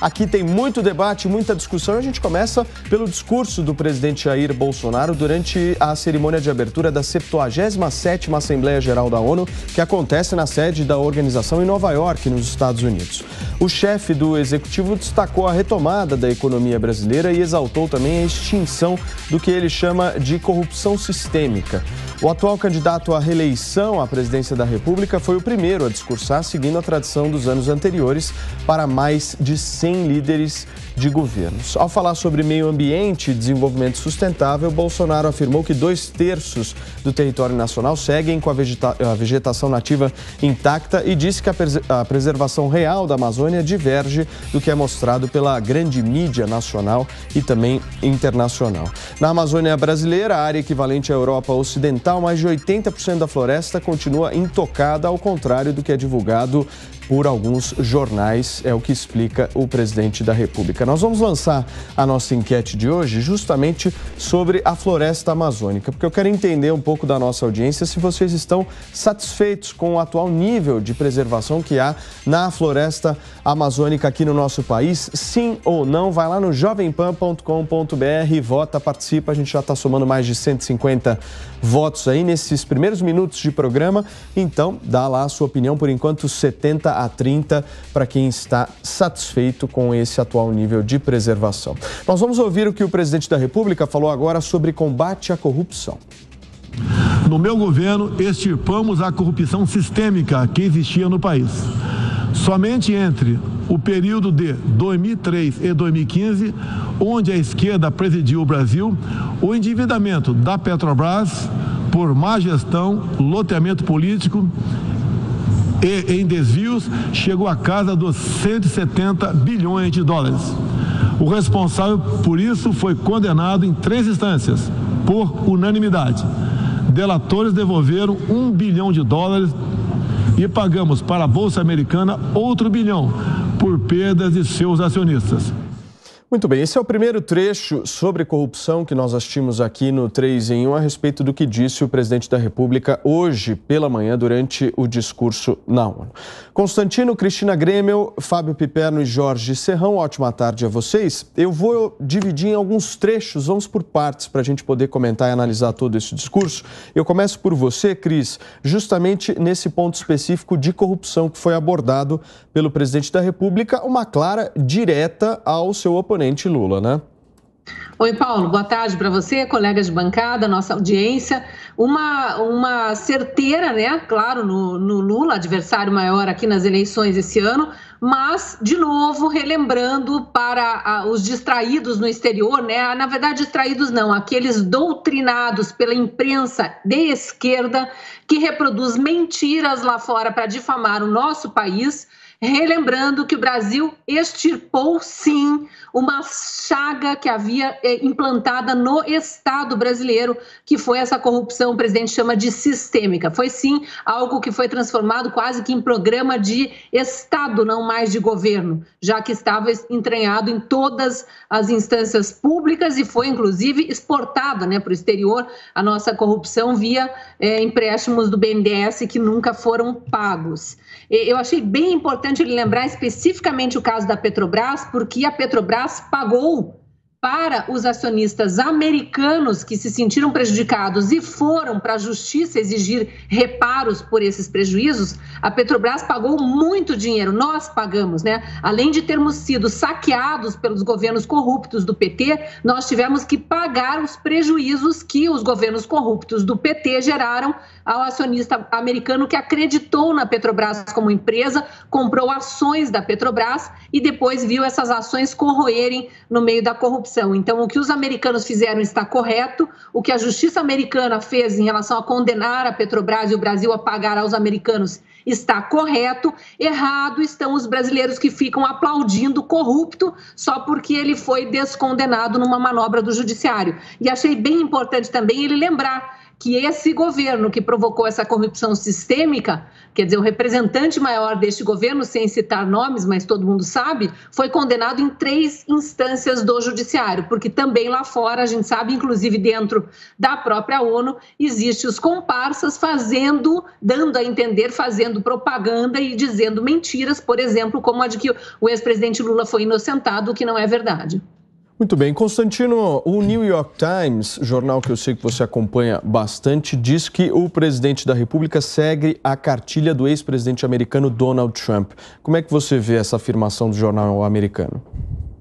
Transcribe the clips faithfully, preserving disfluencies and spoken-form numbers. Aqui tem muito debate, muita discussão. A gente começa pelo discurso do presidente Jair Bolsonaro durante a cerimônia de abertura da septuagésima sétima Assembleia Geral da ONU, que acontece na sede da organização em Nova York, nos Estados Unidos. O chefe do executivo destacou a retomada da economia brasileira e exaltou também a extinção do que ele chama de corrupção sistêmica. O atual candidato à reeleição à presidência da República foi o primeiro a discursar, seguindo a tradição dos anos anteriores, para mais de cem líderes de governos. Ao falar sobre meio ambiente e desenvolvimento sustentável, Bolsonaro afirmou que dois terços do território nacional seguem com a, vegeta- a vegetação nativa intacta e disse que a, pres- a preservação real da Amazônia diverge do que é mostrado pela grande mídia nacional e também internacional. Na Amazônia brasileira, a área equivalente à Europa Ocidental, mais de oitenta por cento da floresta continua intocada, ao contrário do que é divulgado por alguns jornais, é o que explica o presidente da República. Nós vamos lançar a nossa enquete de hoje justamente sobre a floresta amazônica, porque eu quero entender um pouco da nossa audiência se vocês estão satisfeitos com o atual nível de preservação que há na floresta amazônica aqui no nosso país, sim ou não. Vai lá no jovem pan ponto com ponto br e vota, participa. A gente já está somando mais de cento e cinquenta votos aí nesses primeiros minutos de programa, então dá lá a sua opinião. Por enquanto, setenta a trinta para quem está satisfeito com esse atual nível de preservação. Nós vamos ouvir o que o presidente da República falou agora sobre combate à corrupção. No meu governo, extirpamos a corrupção sistêmica que existia no país. Somente entre o período de dois mil e três e dois mil e quinze, onde a esquerda presidiu o Brasil, o endividamento da Petrobras por má gestão, loteamento político e em desvios chegou à casa dos cento e setenta bilhões de dólares. O responsável por isso foi condenado em três instâncias, por unanimidade. Delatores devolveram um bilhão de dólares e pagamos para a Bolsa Americana outro bilhão por perdas de seus acionistas. Muito bem, esse é o primeiro trecho sobre corrupção que nós assistimos aqui no três em um a respeito do que disse o presidente da República hoje pela manhã durante o discurso na ONU. Constantino, Cristina Graeml, Fábio Piperno e Jorge Serrão, ótima tarde a vocês. Eu vou dividir em alguns trechos, vamos por partes para a gente poder comentar e analisar todo esse discurso. Eu começo por você, Cris, justamente nesse ponto específico de corrupção que foi abordado pelo presidente da República, uma clara direta ao seu oponente Lula, né? Oi, Paulo. Boa tarde para você, colegas de bancada, nossa audiência. Uma, uma certeira, né? Claro, no, no Lula, adversário maior aqui nas eleições esse ano, mas, de novo, relembrando para a, os distraídos no exterior, né? Na verdade, distraídos não, aqueles doutrinados pela imprensa de esquerda que reproduz mentiras lá fora para difamar o nosso país, relembrando que o Brasil extirpou, sim, uma chaga que havia implantada no Estado brasileiro, que foi essa corrupção, o presidente chama de sistêmica. Foi, sim, algo que foi transformado quase que em programa de Estado, não mais de governo, já que estava entranhado em todas as instâncias públicas e foi, inclusive, exportada, né, para o exterior a nossa corrupção via é, empréstimos do B N D E S que nunca foram pagos. Eu achei bem importante lembrar especificamente o caso da Petrobras, porque a Petrobras pagou para os acionistas americanos que se sentiram prejudicados e foram para a justiça exigir reparos por esses prejuízos. A Petrobras pagou muito dinheiro, nós pagamos, né? Além de termos sido saqueados pelos governos corruptos do P T, nós tivemos que pagar os prejuízos que os governos corruptos do P T geraram ao acionista americano que acreditou na Petrobras como empresa, comprou ações da Petrobras e depois viu essas ações corroerem no meio da corrupção. Então, o que os americanos fizeram está correto, o que a justiça americana fez em relação a condenar a Petrobras e o Brasil a pagar aos americanos está correto. Errado estão os brasileiros que ficam aplaudindo corrupto só porque ele foi descondenado numa manobra do judiciário. E achei bem importante também ele lembrar que esse governo que provocou essa corrupção sistêmica, quer dizer, o representante maior deste governo, sem citar nomes, mas todo mundo sabe, foi condenado em três instâncias do judiciário, porque também lá fora, a gente sabe, inclusive dentro da própria ONU, existe os comparsas fazendo, dando a entender, fazendo propaganda e dizendo mentiras, por exemplo, como a de que o ex-presidente Lula foi inocentado, o que não é verdade. Muito bem. Constantino, o New York Times, jornal que eu sei que você acompanha bastante, diz que o presidente da República segue a cartilha do ex-presidente americano Donald Trump. Como é que você vê essa afirmação do jornal americano?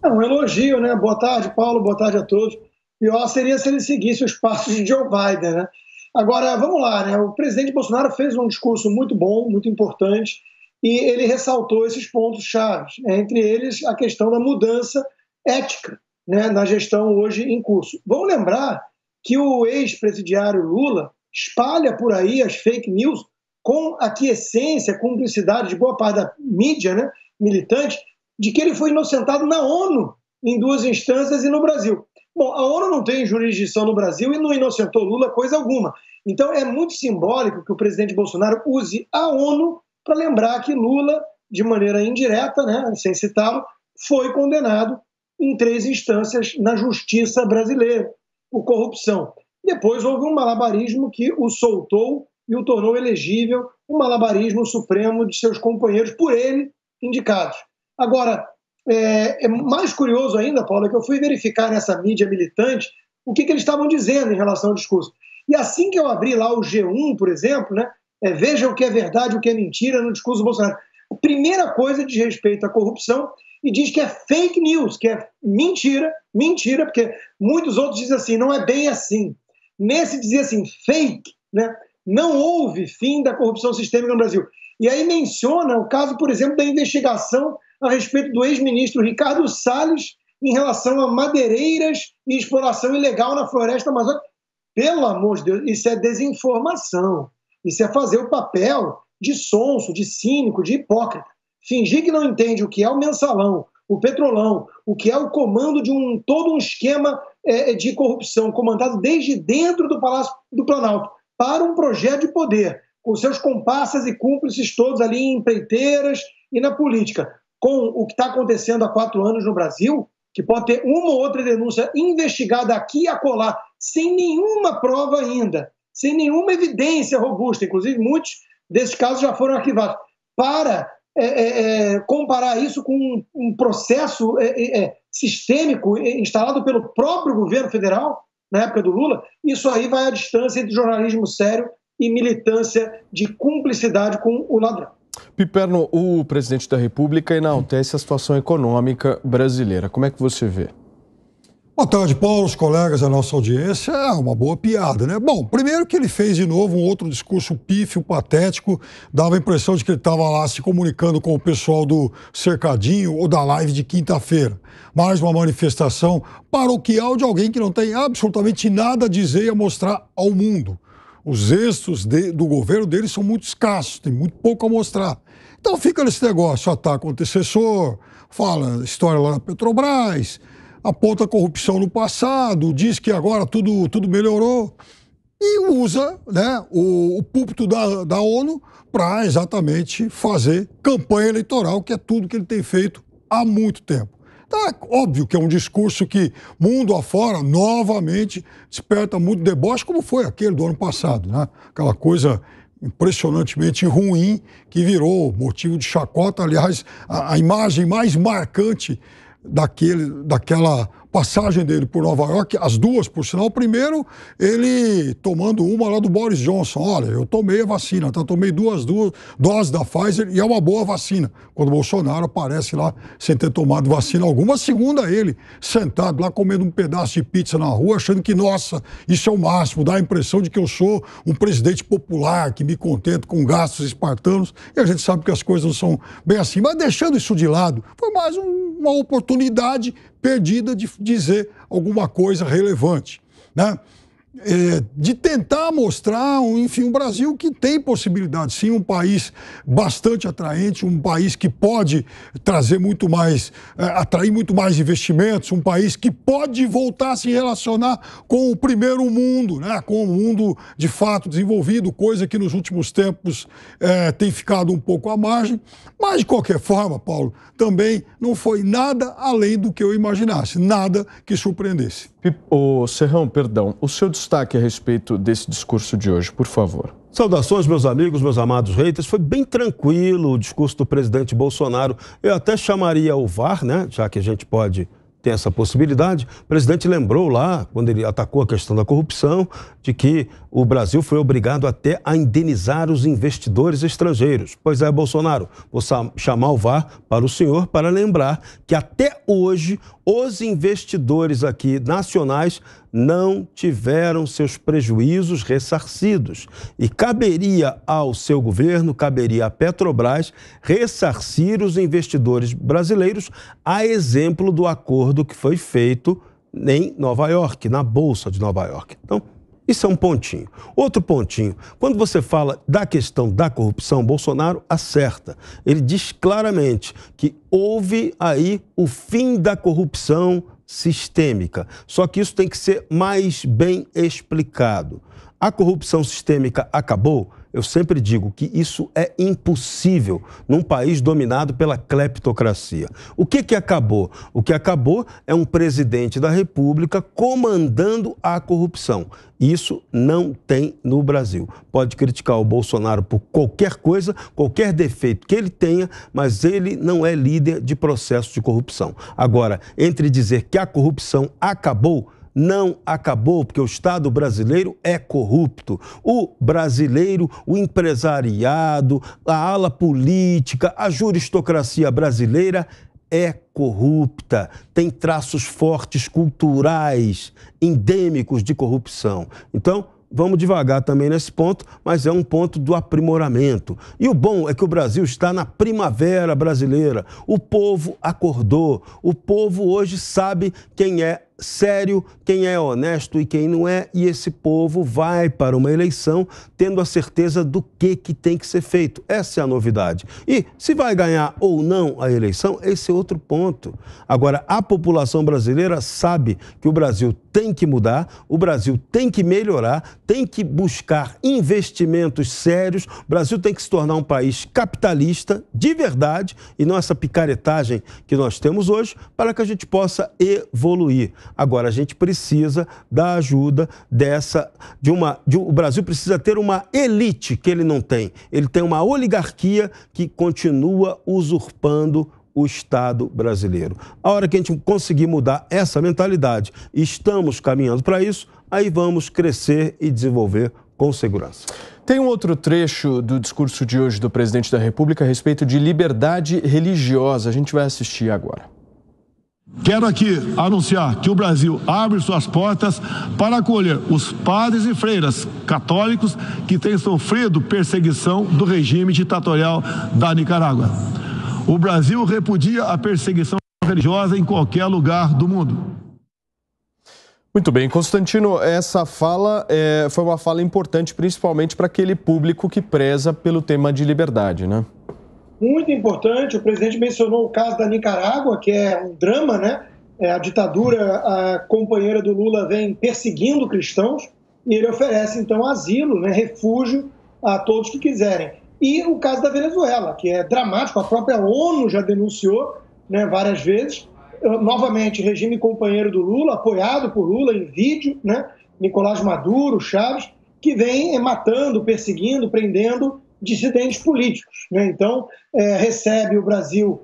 É um elogio, né? Boa tarde, Paulo. Boa tarde a todos. Pior seria se ele seguisse os passos de Joe Biden, né? Agora, vamos lá, né? O presidente Bolsonaro fez um discurso muito bom, muito importante, e ele ressaltou esses pontos-chave, entre eles a questão da mudança ética, né, na gestão hoje em curso. Vamos lembrar que o ex-presidiário Lula espalha por aí as fake news com aquiescência, cumplicidade de boa parte da mídia, né, militante, de que ele foi inocentado na ONU em duas instâncias e no Brasil. Bom, a ONU não tem jurisdição no Brasil e não inocentou Lula coisa alguma. Então é muito simbólico que o presidente Bolsonaro use a ONU para lembrar que Lula, de maneira indireta, né, sem citá-lo, foi condenado em três instâncias na justiça brasileira, por corrupção. Depois houve um malabarismo que o soltou e o tornou elegível, um malabarismo supremo de seus companheiros, por ele, indicados. Agora, é, é mais curioso ainda, Paulo, é que eu fui verificar nessa mídia militante o que, que eles estavam dizendo em relação ao discurso. E assim que eu abri lá o G um, por exemplo, né, é, veja o que é verdade, o que é mentira no discurso do Bolsonaro. A primeira coisa diz respeito à corrupção, e diz que é fake news, que é mentira, mentira, porque muitos outros dizem assim, não é bem assim. Nesse dizia assim, fake, né? Não houve fim da corrupção sistêmica no Brasil. E aí menciona o caso, por exemplo, da investigação a respeito do ex-ministro Ricardo Salles em relação a madeireiras e exploração ilegal na floresta amazônica. Pelo amor de Deus, isso é desinformação. Isso é fazer o papel de sonso, de cínico, de hipócrita. Fingir que não entende o que é o mensalão, o petrolão, o que é o comando de um, todo um esquema é, de corrupção comandado desde dentro do Palácio do Planalto para um projeto de poder, com seus comparsas e cúmplices todos ali em empreiteiras e na política. Com o que está acontecendo há quatro anos no Brasil, que pode ter uma ou outra denúncia investigada aqui e acolá, sem nenhuma prova ainda, sem nenhuma evidência robusta, inclusive muitos desses casos já foram arquivados, para... É, é, é, comparar isso com um, um processo é, é, sistêmico instalado pelo próprio governo federal, na época do Lula, isso aí vai à distância entre jornalismo sério e militância de cumplicidade com o ladrão. Piperno, o presidente da República enaltece a situação econômica brasileira. Como é que você vê? Boa tarde, Paulo, os colegas, a nossa audiência. É uma boa piada, né? Bom, primeiro que ele fez de novo um outro discurso pífio, patético, dava a impressão de que ele estava lá se comunicando com o pessoal do Cercadinho ou da live de quinta-feira. Mais uma manifestação paroquial de alguém que não tem absolutamente nada a dizer e a mostrar ao mundo. Os êxitos de, do governo dele são muito escassos, tem muito pouco a mostrar. Então fica nesse negócio, ataca o antecessor, fala história lá na Petrobras... aponta a corrupção no passado, diz que agora tudo, tudo melhorou e usa, né, o, o púlpito da, da ONU para exatamente fazer campanha eleitoral, que é tudo que ele tem feito há muito tempo. Então é óbvio que é um discurso que, mundo afora, novamente desperta muito deboche, como foi aquele do ano passado, né? Aquela coisa... impressionantemente ruim, que virou motivo de chacota, aliás, a, a imagem mais marcante daquele, daquela passagem dele por Nova York, as duas, por sinal, primeiro, ele tomando uma lá do Boris Johnson, olha, eu tomei a vacina, tá? Tomei duas, duas doses da Pfizer e é uma boa vacina, quando o Bolsonaro aparece lá sem ter tomado vacina alguma, segunda ele, sentado lá comendo um pedaço de pizza na rua, achando que, nossa, isso é o máximo, dá a impressão de que eu sou um presidente popular, que me contento com gastos espartanos, e a gente sabe que as coisas não são bem assim, mas deixando isso de lado, foi mais um, uma oportunidade perdida de dizer alguma coisa relevante, né? É, de tentar mostrar, enfim, o Brasil que tem possibilidade, sim, um país bastante atraente, um país que pode trazer muito mais, é, atrair muito mais investimentos, um país que pode voltar a se relacionar com o primeiro mundo, né, com o mundo de fato desenvolvido, coisa que nos últimos tempos é, tem ficado um pouco à margem. Mas, de qualquer forma, Paulo, também não foi nada além do que eu imaginasse, nada que surpreendesse. O Serrão, perdão, o seu destaque a respeito desse discurso de hoje, por favor. Saudações, meus amigos, meus amados haters. Foi bem tranquilo o discurso do presidente Bolsonaro. Eu até chamaria o V A R, né, já que a gente pode ter essa possibilidade. O presidente lembrou lá, quando ele atacou a questão da corrupção, de que o Brasil foi obrigado até a indenizar os investidores estrangeiros. Pois é, Bolsonaro, vou chamar o V A R para o senhor para lembrar que até hoje os investidores aqui nacionais não tiveram seus prejuízos ressarcidos. E caberia ao seu governo, caberia à Petrobras, ressarcir os investidores brasileiros, a exemplo do acordo que foi feito em Nova York, na Bolsa de Nova York. Então, isso é um pontinho. Outro pontinho, quando você fala da questão da corrupção, Bolsonaro acerta. Ele diz claramente que houve aí o fim da corrupção sistêmica. Só que isso tem que ser mais bem explicado. A corrupção sistêmica acabou? Eu sempre digo que isso é impossível num país dominado pela cleptocracia. O que que acabou? O que acabou é um presidente da República comandando a corrupção. Isso não tem no Brasil. Pode criticar o Bolsonaro por qualquer coisa, qualquer defeito que ele tenha, mas ele não é líder de processo de corrupção. Agora, entre dizer que a corrupção acabou, não acabou, porque o Estado brasileiro é corrupto. O brasileiro, o empresariado, a ala política, a juristocracia brasileira é corrupta, tem traços fortes culturais, endêmicos de corrupção. Então, vamos devagar também nesse ponto, mas é um ponto do aprimoramento. E o bom é que o Brasil está na primavera brasileira. O povo acordou, o povo hoje sabe quem é sério, quem é honesto e quem não é, e esse povo vai para uma eleição tendo a certeza do que, que tem que ser feito. Essa é a novidade. E se vai ganhar ou não a eleição, esse é outro ponto. Agora, a população brasileira sabe que o Brasil tem que mudar, o Brasil tem que melhorar, tem que buscar investimentos sérios, o Brasil tem que se tornar um país capitalista de verdade, e não essa picaretagem que nós temos hoje, para que a gente possa evoluir. Agora, a gente precisa da ajuda dessa... De uma, de, o Brasil precisa ter uma elite que ele não tem. Ele tem uma oligarquia que continua usurpando o Estado brasileiro. A hora que a gente conseguir mudar essa mentalidade, estamos caminhando para isso, aí vamos crescer e desenvolver com segurança. Tem um outro trecho do discurso de hoje do presidente da República a respeito de liberdade religiosa. A gente vai assistir agora. Quero aqui anunciar que o Brasil abre suas portas para acolher os padres e freiras católicos que têm sofrido perseguição do regime ditatorial da Nicarágua. O Brasil repudia a perseguição religiosa em qualquer lugar do mundo. Muito bem, Constantino, essa fala é, foi uma fala importante principalmente para aquele público que preza pelo tema de liberdade, né? Muito importante. O presidente mencionou o caso da Nicarágua, que é um drama, né? A ditadura, a companheira do Lula, vem perseguindo cristãos e ele oferece, então, asilo, né? Refúgio a todos que quiserem. E o caso da Venezuela, que é dramático, a própria ONU já denunciou, né, várias vezes. Novamente, regime companheiro do Lula, apoiado por Lula em vídeo, né? Nicolás Maduro, Chaves, que vem matando, perseguindo, prendendo dissidentes políticos, né? Então, é, recebe o Brasil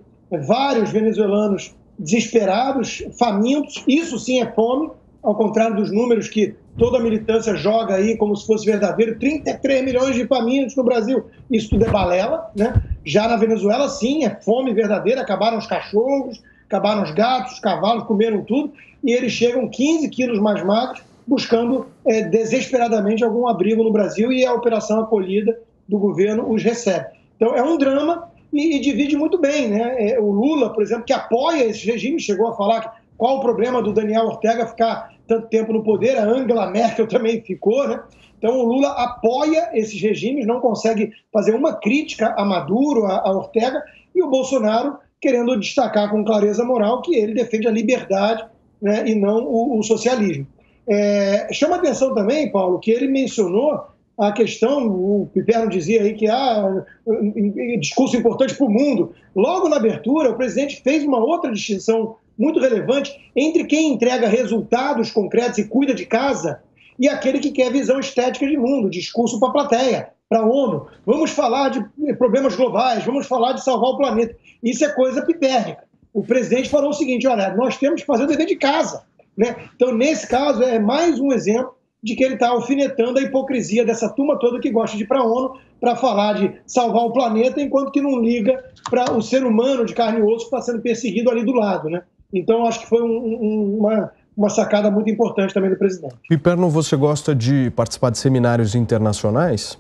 vários venezuelanos desesperados, famintos, isso sim é fome, ao contrário dos números que toda a militância joga aí como se fosse verdadeiro, trinta e três milhões de famintos no Brasil, isso tudo é balela, né? Já na Venezuela, sim, é fome verdadeira, acabaram os cachorros, acabaram os gatos, os cavalos, comeram tudo, e eles chegam quinze quilos mais magros, buscando é, desesperadamente algum abrigo no Brasil, e a Operação Acolhida do governo os recebe. Então, é um drama e, e divide muito bem, né? O Lula, por exemplo, que apoia esse regime, chegou a falar que, qual o problema do Daniel Ortega ficar tanto tempo no poder, a Angela Merkel também ficou, né? Então o Lula apoia esses regimes, não consegue fazer uma crítica a Maduro, a, a Ortega, e o Bolsonaro querendo destacar com clareza moral que ele defende a liberdade, né, e não o, o socialismo. É, chama atenção também, Paulo, que ele mencionou a questão, o Piperno dizia aí que há um discurso importante para o mundo. Logo na abertura, o presidente fez uma outra distinção muito relevante entre quem entrega resultados concretos e cuida de casa e aquele que quer visão estética de mundo, discurso para a plateia, para a ONU. Vamos falar de problemas globais, vamos falar de salvar o planeta. Isso é coisa pipérnica. O presidente falou o seguinte, olha, nós temos que fazer o dever de casa, né? Então, nesse caso, é mais um exemplo de que ele está alfinetando a hipocrisia dessa turma toda que gosta de ir para a ONU para falar de salvar o planeta, enquanto que não liga para o ser humano de carne e osso que está sendo perseguido ali do lado, né? Então, acho que foi um, um, uma, uma sacada muito importante também do presidente. Piperno, você gosta de participar de seminários internacionais?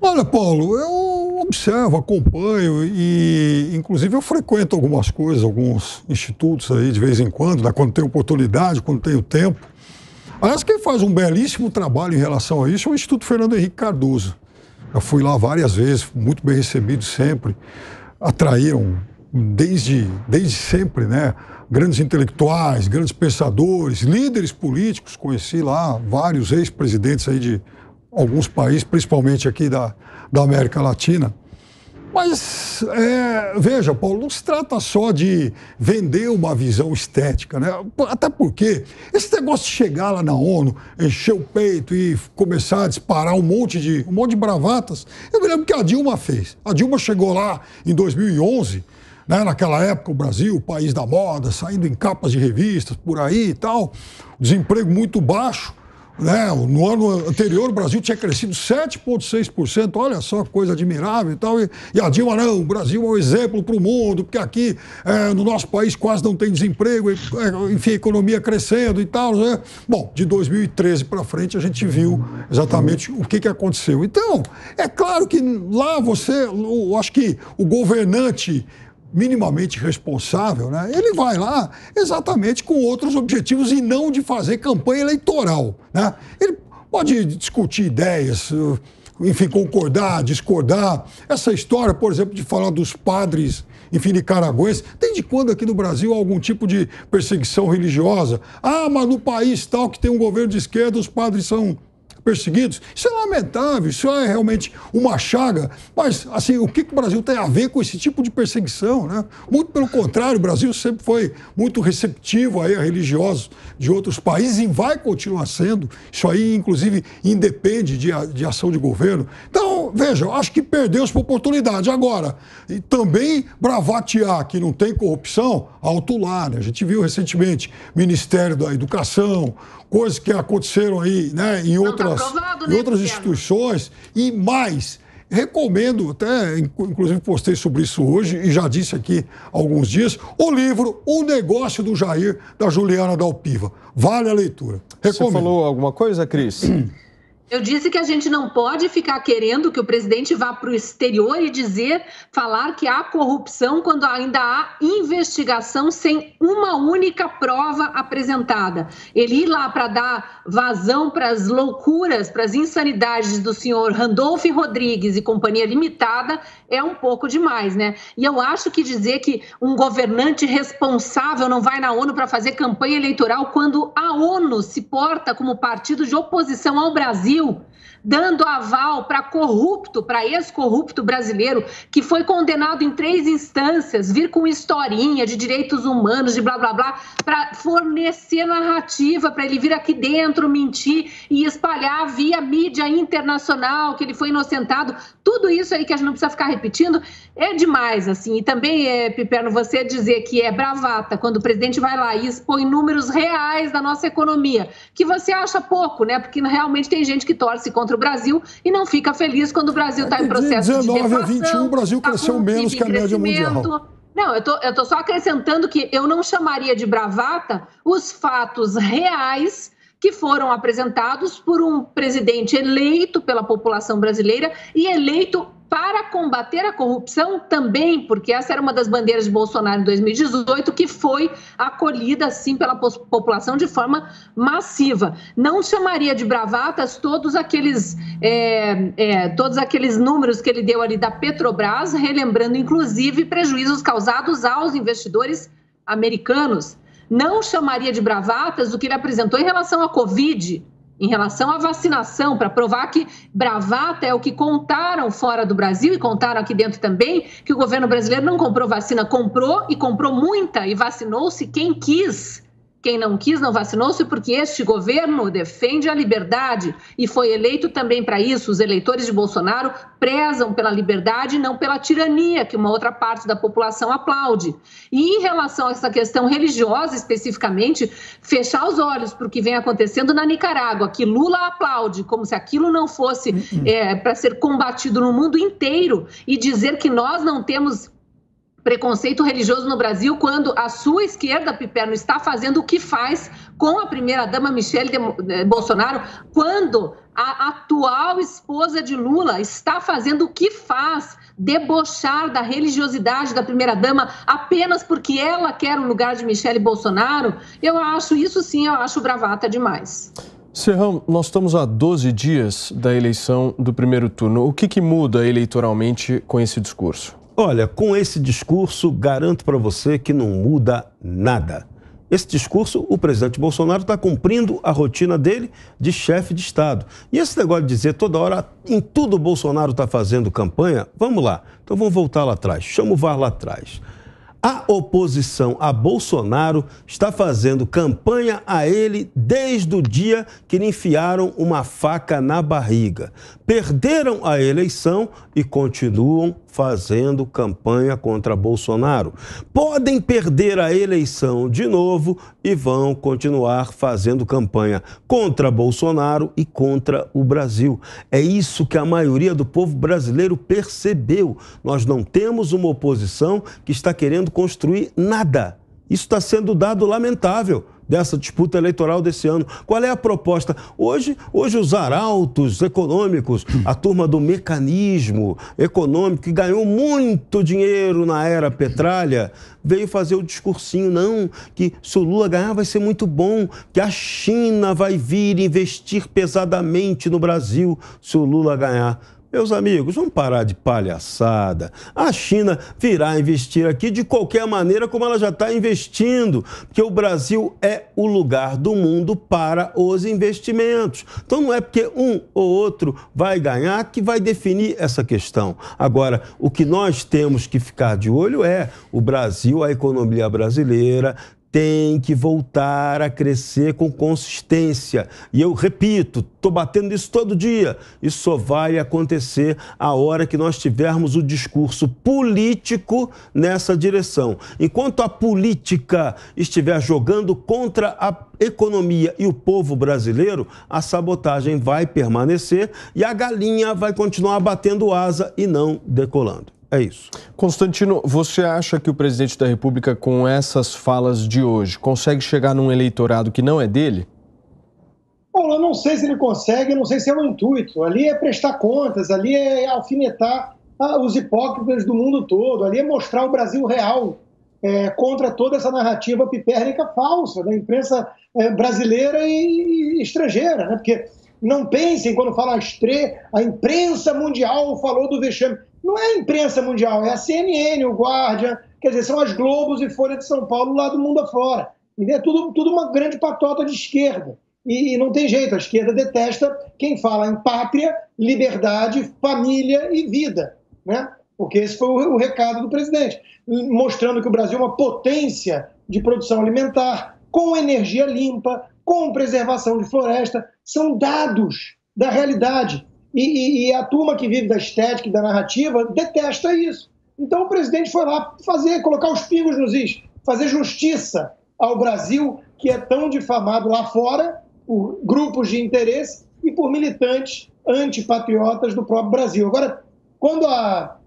Olha, Paulo, eu observo, acompanho e, inclusive, eu frequento algumas coisas, alguns institutos aí de vez em quando, né, quando tenho oportunidade, quando tenho tempo. Aliás, quem faz um belíssimo trabalho em relação a isso é o Instituto Fernando Henrique Cardoso. Eu fui lá várias vezes, muito bem recebido sempre. Atraíram, desde, desde sempre, né, grandes intelectuais, grandes pensadores, líderes políticos. Conheci lá vários ex-presidentes aí de alguns países, principalmente aqui da, da América Latina. Mas, é, veja, Paulo, não se trata só de vender uma visão estética, né? Até porque esse negócio de chegar lá na ONU, encher o peito e começar a disparar um monte de, um monte de bravatas, eu me lembro que a Dilma fez. A Dilma chegou lá em dois mil e onze, né? Naquela época o Brasil, o país da moda, saindo em capas de revistas, por aí e tal, desemprego muito baixo. No ano anterior, o Brasil tinha crescido sete vírgula seis por cento, olha só, coisa admirável e tal. E, e a Dilma, não, o Brasil é um exemplo para o mundo, porque aqui é, no nosso país quase não tem desemprego, enfim, a economia crescendo e tal. Né? Bom, de dois mil e treze para frente a gente viu exatamente o que, que aconteceu. Então, é claro que lá você, eu acho que o governante minimamente responsável, né? Ele vai lá exatamente com outros objetivos e não de fazer campanha eleitoral, né? Ele pode discutir ideias, enfim, concordar, discordar. Essa história, por exemplo, de falar dos padres, enfim, nicaragüenses, desde quando aqui no Brasil há algum tipo de perseguição religiosa? Ah, mas no país tal que tem um governo de esquerda, os padres são perseguidos. Isso é lamentável, isso é realmente uma chaga, mas assim, o que, que o Brasil tem a ver com esse tipo de perseguição, né? Muito pelo contrário, o Brasil sempre foi muito receptivo aí a religiosos de outros países e vai continuar sendo. Isso aí, inclusive, independe de, de ação de governo. Então, veja, acho que perdeu essa oportunidade. Agora, e também bravatear que não tem corrupção, alto lá, né? A gente viu recentemente Ministério da Educação, coisas que aconteceram aí, né, em outras, não tá provado, né, em outras instituições e mais. Recomendo, até inclusive postei sobre isso hoje e já disse aqui há alguns dias, o livro O Negócio do Jair, da Juliana Dalpiva. Vale a leitura. Recomendo. Você falou alguma coisa, Cris? Eu disse que a gente não pode ficar querendo que o presidente vá para o exterior e dizer, falar que há corrupção quando ainda há investigação sem uma única prova apresentada. Ele ir lá para dar vazão para as loucuras, para as insanidades do senhor Randolfo Rodrigues e Companhia Limitada é um pouco demais, né? E eu acho que dizer que um governante responsável não vai na ONU para fazer campanha eleitoral quando a ONU se porta como partido de oposição ao Brasil, dando aval para corrupto, para ex-corrupto brasileiro, que foi condenado em três instâncias, vir com historinha de direitos humanos, de blá, blá, blá, para fornecer narrativa, para ele vir aqui dentro, mentir e espalhar via mídia internacional que ele foi inocentado. Tudo isso aí que a gente não precisa ficar repetindo é demais, assim. E também, é, Piperno, você dizer que é bravata quando o presidente vai lá e expõe números reais da nossa economia, que você acha pouco, né? Porque realmente tem gente que torce contra o Brasil e não fica feliz quando o Brasil está em processo de deflação. dezenove a vinte e um, o Brasil cresceu menos que a média mundial. Não, eu tô, eu tô só acrescentando que eu não chamaria de bravata os fatos reais que foram apresentados por um presidente eleito pela população brasileira e eleito para combater a corrupção também, porque essa era uma das bandeiras de Bolsonaro em dois mil e dezoito, que foi acolhida, assim, pela população de forma massiva. Não chamaria de bravatas todos aqueles, é, é, todos aqueles números que ele deu ali da Petrobras, relembrando, inclusive, prejuízos causados aos investidores americanos. Não chamaria de bravatas o que ele apresentou em relação à Covid, em relação à vacinação, para provar que bravata é o que contaram fora do Brasil e contaram aqui dentro também, que o governo brasileiro não comprou vacina, comprou e comprou muita e vacinou-se quem quis. Quem não quis não vacinou-se, porque este governo defende a liberdade e foi eleito também para isso. Os eleitores de Bolsonaro prezam pela liberdade e não pela tirania, que uma outra parte da população aplaude. E em relação a essa questão religiosa, especificamente, fechar os olhos para o que vem acontecendo na Nicarágua, que Lula aplaude, como se aquilo não fosse é, para ser combatido no mundo inteiro, e dizer que nós não temos preconceito religioso no Brasil, quando a sua esquerda, Piperno, está fazendo o que faz com a primeira-dama Michelle Bolsonaro, quando a atual esposa de Lula está fazendo o que faz, debochar da religiosidade da primeira-dama apenas porque ela quer o lugar de Michelle Bolsonaro. Eu acho isso sim, eu acho bravata demais. Serrão, nós estamos a doze dias da eleição do primeiro turno. O que que muda eleitoralmente com esse discurso? Olha, com esse discurso, garanto para você que não muda nada. Esse discurso, o presidente Bolsonaro está cumprindo a rotina dele de chefe de Estado. E esse negócio de dizer toda hora, em tudo o Bolsonaro está fazendo campanha, vamos lá. Então vamos voltar lá atrás, chama o V A R lá atrás. A oposição a Bolsonaro está fazendo campanha a ele desde o dia que lhe enfiaram uma faca na barriga. Perderam a eleição e continuam fazendo campanha contra Bolsonaro. Podem perder a eleição de novo e vão continuar fazendo campanha contra Bolsonaro e contra o Brasil. É isso que a maioria do povo brasileiro percebeu. Nós não temos uma oposição que está querendo construir nada. Isso está sendo dado lamentável dessa disputa eleitoral desse ano. Qual é a proposta? Hoje, hoje os arautos econômicos, a turma do mecanismo econômico que ganhou muito dinheiro na era petralha, veio fazer o discursinho, não, que se o Lula ganhar vai ser muito bom, que a China vai vir investir pesadamente no Brasil se o Lula ganhar. Meus amigos, vamos parar de palhaçada. A China virá investir aqui de qualquer maneira, como ela já está investindo, porque o Brasil é o lugar do mundo para os investimentos. Então não é porque um ou outro vai ganhar que vai definir essa questão. Agora, o que nós temos que ficar de olho é o Brasil, a economia brasileira, tem que voltar a crescer com consistência. E eu repito, estou batendo isso todo dia. Isso só vai acontecer a hora que nós tivermos o discurso político nessa direção. Enquanto a política estiver jogando contra a economia e o povo brasileiro, a sabotagem vai permanecer e a galinha vai continuar batendo asa e não decolando. É isso. Constantino, você acha que o presidente da República, com essas falas de hoje, consegue chegar num eleitorado que não é dele? Bom, eu não sei se ele consegue, não sei se é o intuito. Ali é prestar contas, ali é alfinetar os hipócritas do mundo todo, ali é mostrar o Brasil real é, contra toda essa narrativa pipérnica falsa da imprensa é, brasileira e estrangeira, né? Porque não pensem quando falam a, estre... a imprensa mundial falou do vexame. Não é a imprensa mundial, é a C N N, o Guardian, quer dizer, são as Globos e Folha de São Paulo lá do mundo afora. É tudo, tudo uma grande patota de esquerda. E, e não tem jeito, a esquerda detesta quem fala em pátria, liberdade, família e vida, né? Porque esse foi o, o recado do presidente, mostrando que o Brasil é uma potência de produção alimentar, com energia limpa, com preservação de floresta, são dados da realidade. E, e, e a turma que vive da estética e da narrativa detesta isso. Então o presidente foi lá fazer, colocar os pingos nos is, fazer justiça ao Brasil, que é tão difamado lá fora, por grupos de interesse e por militantes antipatriotas do próprio Brasil. Agora, quando a,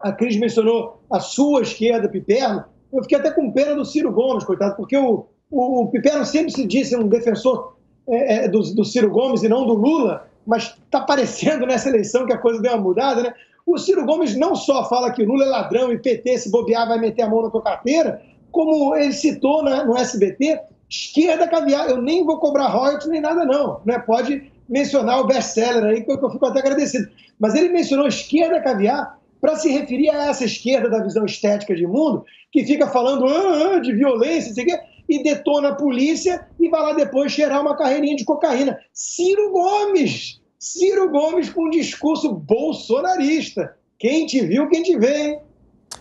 a Cris mencionou a sua esquerda, Piperno, eu fiquei até com pena do Ciro Gomes, coitado, porque o, o, o Piperno sempre se disse um defensor é, é, do, do Ciro Gomes e não do Lula, mas está parecendo nessa eleição que a coisa deu uma mudada, né? O Ciro Gomes não só fala que o Lula é ladrão e P T, se bobear, vai meter a mão na tua carteira, como ele citou na, no S B T, esquerda caviar, eu nem vou cobrar royalties nem nada não, né? Pode mencionar o best-seller aí, que eu fico até agradecido. Mas ele mencionou esquerda caviar para se referir a essa esquerda da visão estética de mundo, que fica falando ah, ah, de violência, sei o quê, e detona a polícia e vai lá depois cheirar uma carreirinha de cocaína. Ciro Gomes! Ciro Gomes com um discurso bolsonarista. Quem te viu, quem te vê, hein?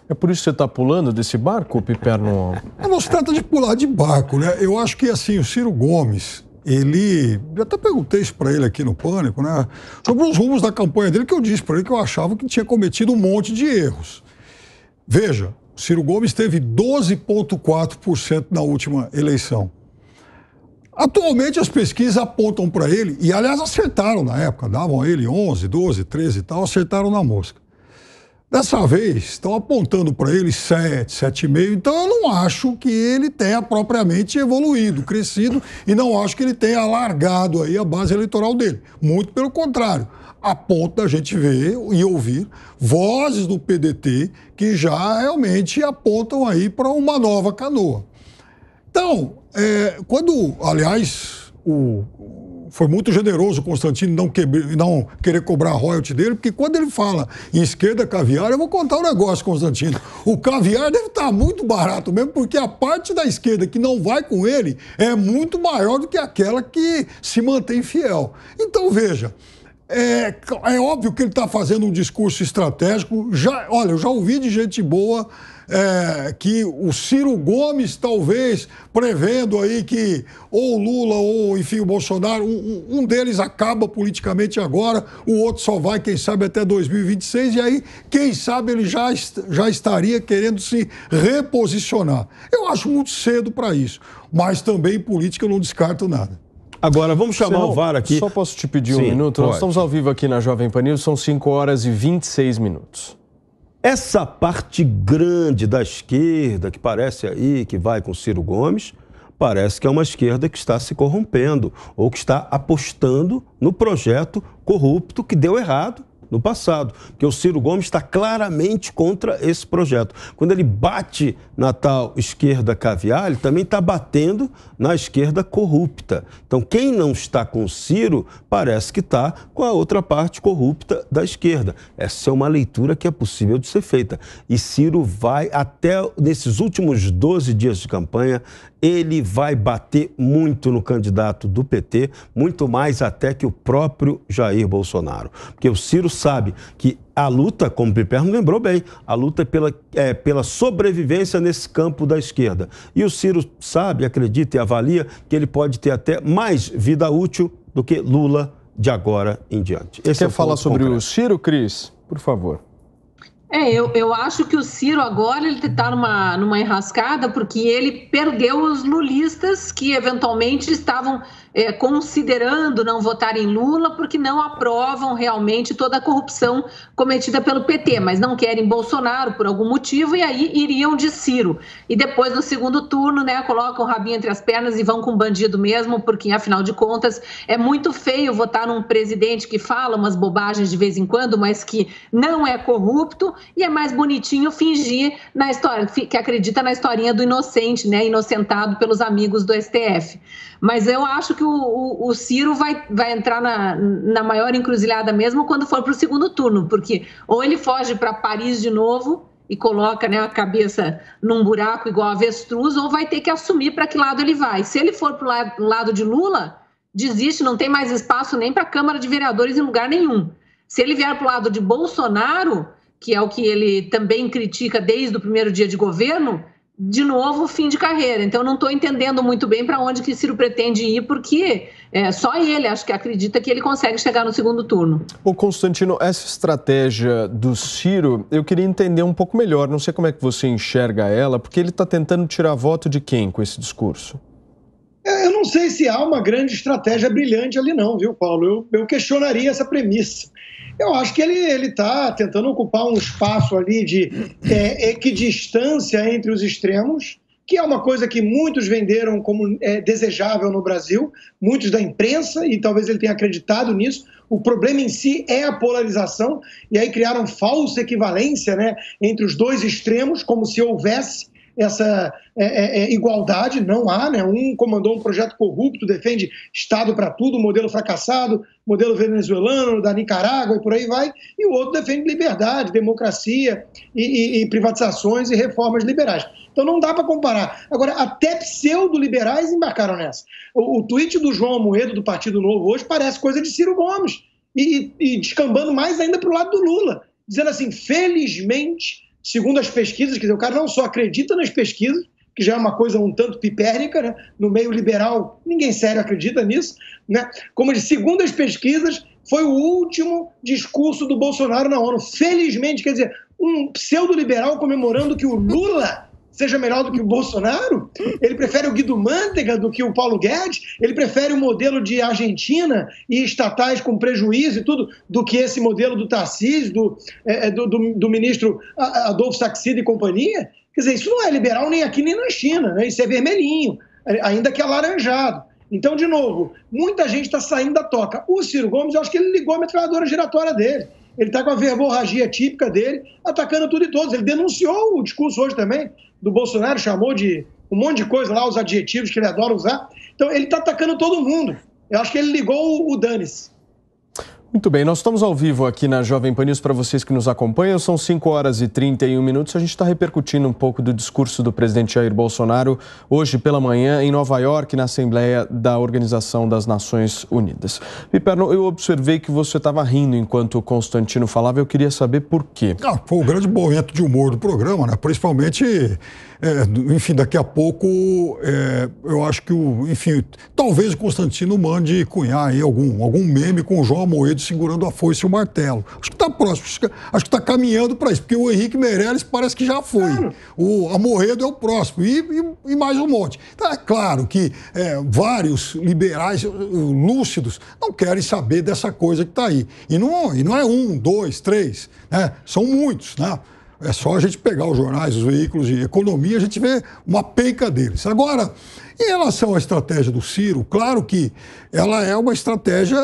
É por isso que você está pulando desse barco, Piperno? Não se trata de pular de barco, né? Eu acho que, assim, o Ciro Gomes, ele... Eu até perguntei isso para ele aqui no Pânico, né? Sobre os rumos da campanha dele, que eu disse para ele que eu achava que tinha cometido um monte de erros. Veja, o Ciro Gomes teve doze vírgula quatro por cento na última eleição. Atualmente, as pesquisas apontam para ele, e, aliás, acertaram na época, davam a ele onze, doze, treze e tal, acertaram na mosca. Dessa vez, estão apontando para ele sete, sete vírgula cinco, então eu não acho que ele tenha propriamente evoluído, crescido, e não acho que ele tenha alargado aí a base eleitoral dele. Muito pelo contrário, a ponto da gente ver e ouvir vozes do P D T que já realmente apontam aí para uma nova canoa. Então, é, quando, aliás, o... Foi muito generoso o Constantino não, que, não querer cobrar a royalty dele, porque quando ele fala em esquerda caviar, eu vou contar um negócio, Constantino. O caviar deve estar muito barato mesmo, porque a parte da esquerda que não vai com ele é muito maior do que aquela que se mantém fiel. Então, veja, é, é óbvio que ele está fazendo um discurso estratégico. Já, olha, eu já ouvi de gente boa... É, que o Ciro Gomes, talvez, prevendo aí que ou o Lula ou, enfim, o Bolsonaro, um, um deles acaba politicamente agora, o outro só vai, quem sabe, até dois mil e vinte e seis, e aí, quem sabe, ele já, já estaria querendo se reposicionar. Eu acho muito cedo para isso, mas também em política eu não descarto nada. Agora, vamos chamar Serrão, o V A R aqui. Só posso te pedir Sim, um minuto? Pode. Nós estamos ao vivo aqui na Jovem Pan News, são cinco horas e vinte e seis minutos. Essa parte grande da esquerda, que parece aí que vai com Ciro Gomes, parece que é uma esquerda que está se corrompendo ou que está apostando no projeto corrupto que deu errado no passado. Porque o Ciro Gomes está claramente contra esse projeto. Quando ele bate na tal esquerda caviar, ele também está batendo na esquerda corrupta. Então, quem não está com o Ciro, parece que está com a outra parte corrupta da esquerda. Essa é uma leitura que é possível de ser feita. E Ciro vai, até nesses últimos doze dias de campanha, ele vai bater muito no candidato do P T, muito mais até que o próprio Jair Bolsonaro. Porque o Ciro sabe que a luta, como o Piperno lembrou bem, a luta pela, é, pela sobrevivência nesse campo da esquerda. E o Ciro sabe, acredita e avalia que ele pode ter até mais vida útil do que Lula de agora em diante. Você quer falar sobre o Ciro, Cris? Por favor. É, eu, eu acho que o Ciro agora ele está numa, numa enrascada porque ele perdeu os lulistas que eventualmente estavam é, considerando não votar em Lula porque não aprovam realmente toda a corrupção cometida pelo P T, mas não querem Bolsonaro por algum motivo e aí iriam de Ciro. E depois no segundo turno, né, colocam o rabinho entre as pernas e vão com o bandido mesmo, porque afinal de contas é muito feio votar num presidente que fala umas bobagens de vez em quando, mas que não é corrupto. E é mais bonitinho fingir na história, que acredita na historinha do inocente, né? Inocentado pelos amigos do S T F. Mas eu acho que o, o, o Ciro vai, vai entrar na, na maior encruzilhada mesmo quando for para o segundo turno, porque ou ele foge para Paris de novo e coloca, né, a cabeça num buraco igual a avestruz, ou vai ter que assumir para que lado ele vai. Se ele for para o lado, lado de Lula, desiste, não tem mais espaço nem para a Câmara de Vereadores em lugar nenhum. Se ele vier para o lado de Bolsonaro, que é o que ele também critica desde o primeiro dia de governo, de novo, fim de carreira. Então, não estou entendendo muito bem para onde que Ciro pretende ir, porque é, só ele acho que acredita que ele consegue chegar no segundo turno. Ô, Constantino, essa estratégia do Ciro, eu queria entender um pouco melhor. Não sei como é que você enxerga ela, porque ele está tentando tirar voto de quem com esse discurso? Eu não sei se há uma grande estratégia brilhante ali não, viu, Paulo? Eu, eu questionaria essa premissa. Eu acho que ele ele tá tentando ocupar um espaço ali de é, equidistância entre os extremos, que é uma coisa que muitos venderam como é, desejável no Brasil, muitos da imprensa, e talvez ele tenha acreditado nisso. O problema em si é a polarização, e aí criaram falsa equivalência, né, entre os dois extremos, como se houvesse essa é, é, igualdade. Não há, né? Um comandou um projeto corrupto, defende Estado para tudo, modelo fracassado, modelo venezuelano, da Nicarágua e por aí vai, e o outro defende liberdade, democracia e, e, e privatizações e reformas liberais. Então não dá para comparar. Agora, até pseudo-liberais embarcaram nessa. O, o tweet do João Amoedo, do Partido Novo, hoje parece coisa de Ciro Gomes, e, e, e descambando mais ainda para o lado do Lula, dizendo assim, felizmente, segundo as pesquisas, quer dizer, o cara não só acredita nas pesquisas, que já é uma coisa um tanto pipérnica, né? No meio liberal, ninguém sério acredita nisso, né? Como de segundo as pesquisas, foi o último discurso do Bolsonaro na ONU. Felizmente, quer dizer, um pseudo-liberal comemorando que o Lula seja melhor do que o Bolsonaro, ele prefere o Guido Mantega do que o Paulo Guedes, ele prefere o modelo de Argentina e estatais com prejuízo e tudo, do que esse modelo do Tarcísio, do, é, do, do, do ministro Adolfo Saxida e companhia. Quer dizer, isso não é liberal nem aqui nem na China, né? Isso é vermelhinho, ainda que alaranjado. Então, de novo, muita gente está saindo da toca. O Ciro Gomes, eu acho que ele ligou a metralhadora giratória dele. Ele está com a verborragia típica dele, atacando tudo e todos. Ele denunciou o discurso hoje também do Bolsonaro, chamou de um monte de coisa lá, os adjetivos que ele adora usar. Então, ele está atacando todo mundo. Eu acho que ele ligou o dane-se. Muito bem, nós estamos ao vivo aqui na Jovem Pan News para vocês que nos acompanham. São cinco horas e trinta e um minutos. A gente está repercutindo um pouco do discurso do presidente Jair Bolsonaro hoje pela manhã em Nova York, na Assembleia da Organização das Nações Unidas. Piperno, eu observei que você estava rindo enquanto o Constantino falava. Eu queria saber por quê. Ah, foi um grande momento de humor do programa, né? Principalmente... É, enfim, daqui a pouco, é, eu acho que, o, enfim, talvez o Constantino mande cunhar aí algum, algum meme com o João Amoedo segurando a foice e o martelo. Acho que está próximo, acho que está caminhando para isso, porque o Henrique Meirelles parece que já foi. Claro. O Amoedo é o próximo, e, e, e mais um monte. Então, é claro que é, vários liberais lúcidos não querem saber dessa coisa que está aí. E não, e não é um, dois, três, né? São muitos, né? É só a gente pegar os jornais, os veículos de economia, a gente vê uma penca deles. Agora, em relação à estratégia do Ciro, claro que ela é uma estratégia,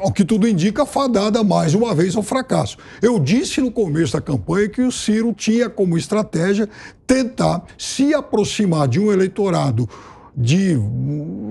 ao que tudo indica, fadada mais uma vez ao fracasso. Eu disse no começo da campanha que o Ciro tinha como estratégia tentar se aproximar de um eleitorado de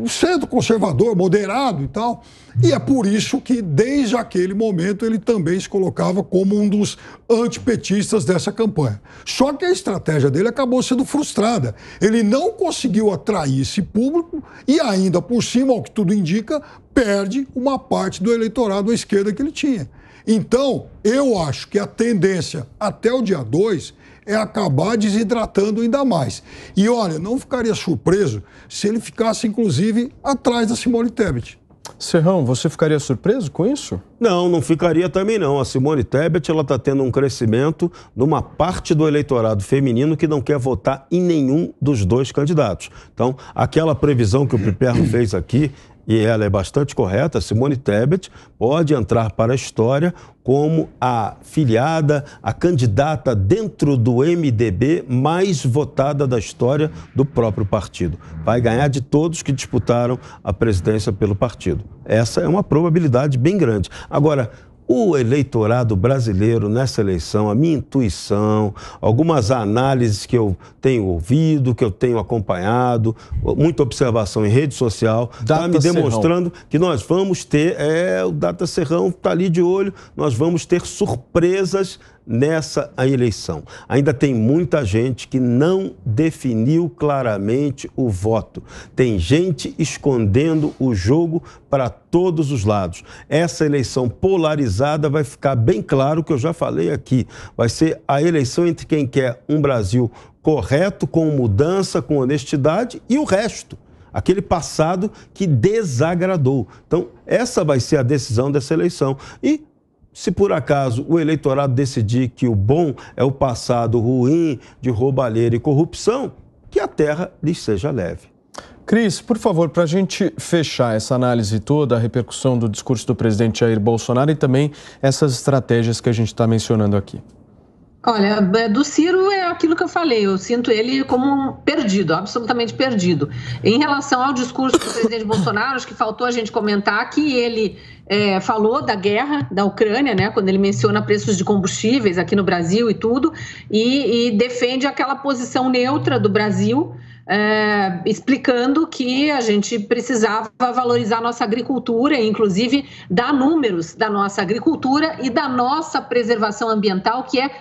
centro conservador, moderado e tal, e é por isso que desde aquele momento ele também se colocava como um dos antipetistas dessa campanha. Só que a estratégia dele acabou sendo frustrada. Ele não conseguiu atrair esse público e ainda por cima, ao que tudo indica, perde uma parte do eleitorado à esquerda que ele tinha. Então, eu acho que a tendência até o dia dois é acabar desidratando ainda mais. E olha, não ficaria surpreso se ele ficasse, inclusive, atrás da Simone Tebet. Serrão, você ficaria surpreso com isso? Não, não ficaria também não. A Simone Tebet, ela está tendo um crescimento numa parte do eleitorado feminino que não quer votar em nenhum dos dois candidatos. Então, aquela previsão que o Piperno fez aqui, e ela é bastante correta, Simone Tebet pode entrar para a história como a filiada, a candidata dentro do M D B mais votada da história do próprio partido. Vai ganhar de todos que disputaram a presidência pelo partido. Essa é uma probabilidade bem grande. Agora, o eleitorado brasileiro nessa eleição, a minha intuição, algumas análises que eu tenho ouvido, que eu tenho acompanhado, muita observação em rede social, está me demonstrando que nós vamos ter, é, o Data Serrão está ali de olho, nós vamos ter surpresas nessa eleição. Ainda tem muita gente que não definiu claramente o voto. Tem gente escondendo o jogo para todos os lados. Essa eleição polarizada vai ficar bem claro, que eu já falei aqui. Vai ser a eleição entre quem quer um Brasil correto, com mudança, com honestidade, e o resto. Aquele passado que desagradou. Então, essa vai ser a decisão dessa eleição. E se por acaso o eleitorado decidir que o bom é o passado ruim de roubalheira e corrupção, que a terra lhes seja leve. Cris, por favor, para a gente fechar essa análise toda, a repercussão do discurso do presidente Jair Bolsonaro e também essas estratégias que a gente está mencionando aqui. Olha, do Ciro é aquilo que eu falei, eu sinto ele como perdido, absolutamente perdido. Em relação ao discurso do presidente Bolsonaro, acho que faltou a gente comentar que ele é, falou da guerra da Ucrânia, né, quando ele menciona preços de combustíveis aqui no Brasil e tudo, e, e defende aquela posição neutra do Brasil, É, explicando que a gente precisava valorizar nossa agricultura e, inclusive, dar números da nossa agricultura e da nossa preservação ambiental, que é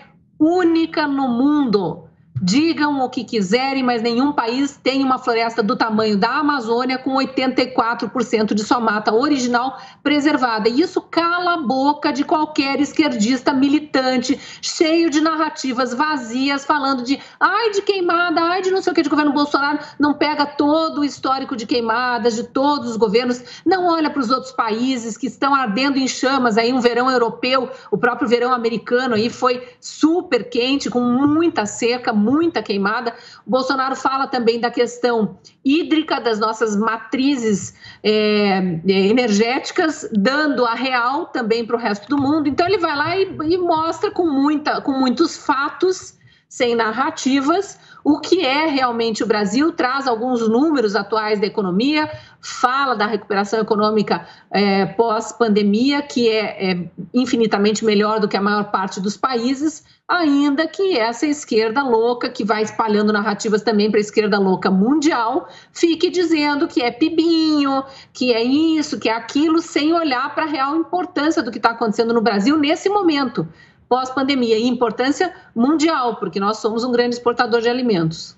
única no mundo. Digam o que quiserem, mas nenhum país tem uma floresta do tamanho da Amazônia com oitenta e quatro por cento de sua mata original preservada. E isso cala a boca de qualquer esquerdista militante, cheio de narrativas vazias, falando de ai de queimada, ai de não sei o que, de governo Bolsonaro. Não pega todo o histórico de queimadas de todos os governos, não olha para os outros países que estão ardendo em chamas. Aí um verão europeu, o próprio verão americano aí foi super quente, com muita seca, muita queimada. O Bolsonaro fala também da questão hídrica das nossas matrizes é, energéticas, dando a real também para o resto do mundo. Então ele vai lá e, e mostra com, muita, com muitos fatos, sem narrativas, o que é realmente o Brasil, traz alguns números atuais da economia, fala da recuperação econômica é, pós-pandemia, que é, é infinitamente melhor do que a maior parte dos países, ainda que essa esquerda louca, que vai espalhando narrativas também para a esquerda louca mundial, fique dizendo que é pibinho, que é isso, que é aquilo, sem olhar para a real importância do que está acontecendo no Brasil nesse momento, pós-pandemia, e importância mundial, porque nós somos um grande exportador de alimentos.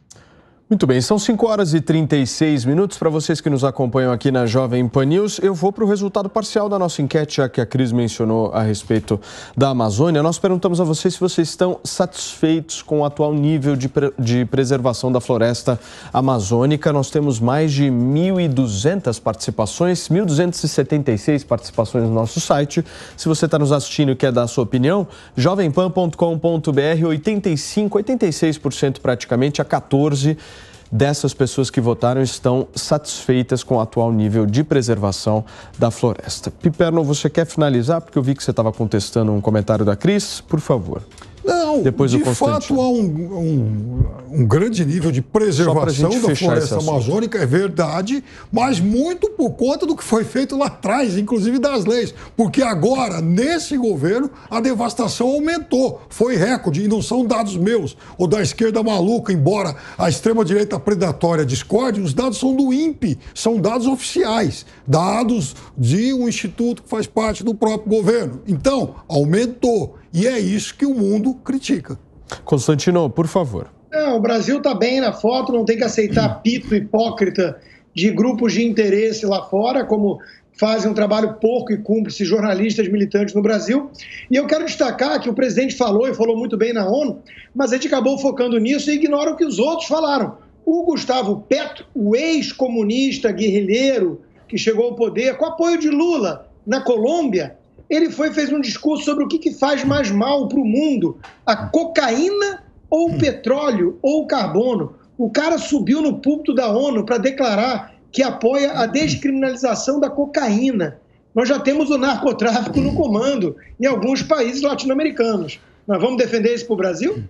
Muito bem, são cinco horas e trinta e seis minutos. Para vocês que nos acompanham aqui na Jovem Pan News, eu vou para o resultado parcial da nossa enquete, já que a Cris mencionou a respeito da Amazônia. Nós perguntamos a vocês se vocês estão satisfeitos com o atual nível de, pre... de preservação da floresta amazônica. Nós temos mais de mil e duzentas participações, mil duzentas e setenta e seis participações no nosso site. Se você está nos assistindo e quer dar a sua opinião, jovempan ponto com ponto br, oitenta e cinco, oitenta e seis por cento praticamente, a quatorze por cento. Dessas pessoas que votaram estão satisfeitas com o atual nível de preservação da floresta. Piperno, você quer finalizar? Porque eu vi que você estava contestando um comentário da Cris. Por favor. Não, depois de fato há um, um, um grande nível de preservação da floresta amazônica, é verdade, mas muito por conta do que foi feito lá atrás, inclusive das leis, porque agora, nesse governo, a devastação aumentou, foi recorde, e não são dados meus ou da esquerda maluca, embora a extrema-direita predatória discorde, os dados são do I N P E, são dados oficiais, dados de um instituto que faz parte do próprio governo. Então, aumentou. E é isso que o mundo critica. Constantino, por favor. Não, o Brasil está bem na foto, não tem que aceitar pito hipócrita de grupos de interesse lá fora, como fazem um trabalho porco e cúmplice jornalistas militantes no Brasil. E eu quero destacar que o presidente falou, e falou muito bem na ONU, mas a gente acabou focando nisso e ignora o que os outros falaram. O Gustavo Petro, o ex-comunista guerrilheiro que chegou ao poder com apoio de Lula na Colômbia, ele foi, fez um discurso sobre o que, que faz mais mal para o mundo, a cocaína ou o petróleo ou o carbono. O cara subiu no púlpito da ONU para declarar que apoia a descriminalização da cocaína. Nós já temos o narcotráfico no comando em alguns países latino-americanos. Nós vamos defender isso para o Brasil?